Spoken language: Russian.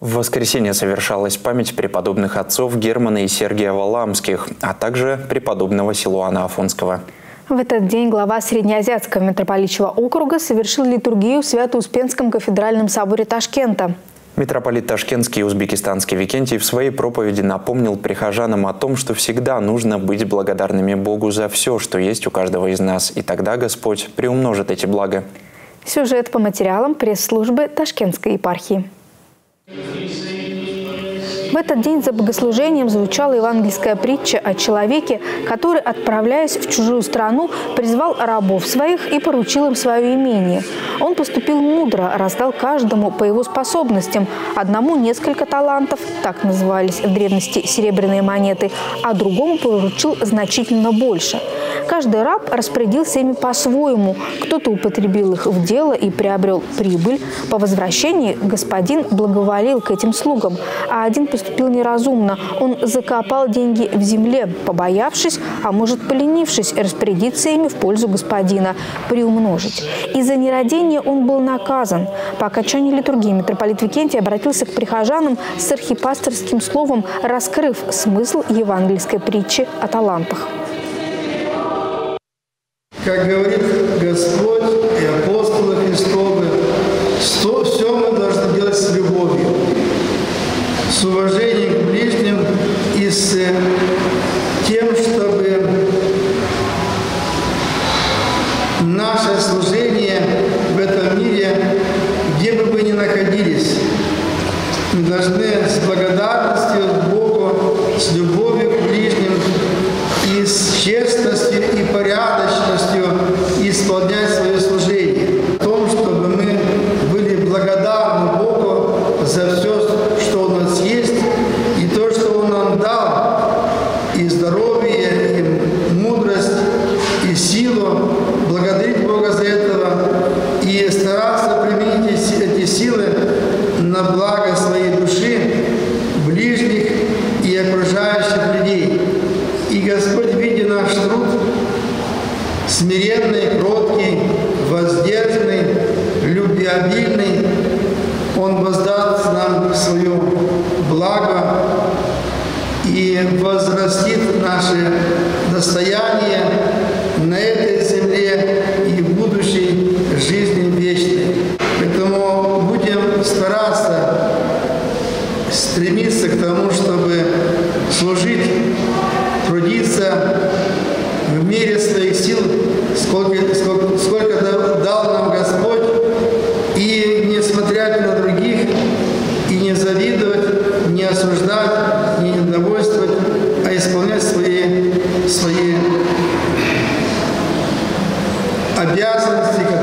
В воскресенье совершалась память преподобных отцов Германа и Сергия Валаамских, а также преподобного Силуана Афонского. В этот день глава Среднеазиатского митрополичьего округа совершил литургию в Свято-Успенском кафедральном соборе Ташкента. Митрополит Ташкентский и Узбекистанский Викентий в своей проповеди напомнил прихожанам о том, что всегда нужно быть благодарными Богу за все, что есть у каждого из нас, и тогда Господь приумножит эти блага. Сюжет по материалам пресс-службы Ташкентской епархии. В этот день за богослужением звучала евангельская притча о человеке, который, отправляясь в чужую страну, призвал рабов своих и поручил им свое имение. Он поступил мудро, раздал каждому по его способностям. Одному несколько талантов, так назывались в древности серебряные монеты, а другому поручил значительно больше. Каждый раб распорядился ими по-своему. Кто-то употребил их в дело и приобрел прибыль. По возвращении господин благоволил к этим слугам, а один поступил неразумно. Он закопал деньги в земле, побоявшись, а может поленившись, распорядиться ими в пользу господина, приумножить. И за нерадение он был наказан. По окончании литургии митрополит Викентий обратился к прихожанам с архипасторским словом, раскрыв смысл евангельской притчи о талантах. Как говорит Господь и апостолы Христовы, что все мы должны делать с любовью, с уважением к ближним и с тем, чтобы наше служение в этом мире, где бы мы ни находились, мы должны с благодарностью к Богу, с любовью к ближним и с честностью и порядочностью исполнять свое служение. В том, чтобы мы были благодарны Богу за все, что у нас есть, и то, что Он нам дал, и здоровье, и мудрость, и силу. Благодарить Бога за это и стараться применить эти силы на благо своей души, ближних и окружающих людей. И Господь, видя наш труд, смиренный, кроткий, воздержанный, любвеобильный, Он воздаст нам свое благо и возрастит наше достояние на этой земле и в будущей жизни вечной. Поэтому будем стараться, стремиться к тому, чтобы служить, трудиться в мере своих сил, сколько дал нам Господь, и не смотреть на других, и не завидовать, не осуждать, не недовольствовать, а исполнять свои обязанности.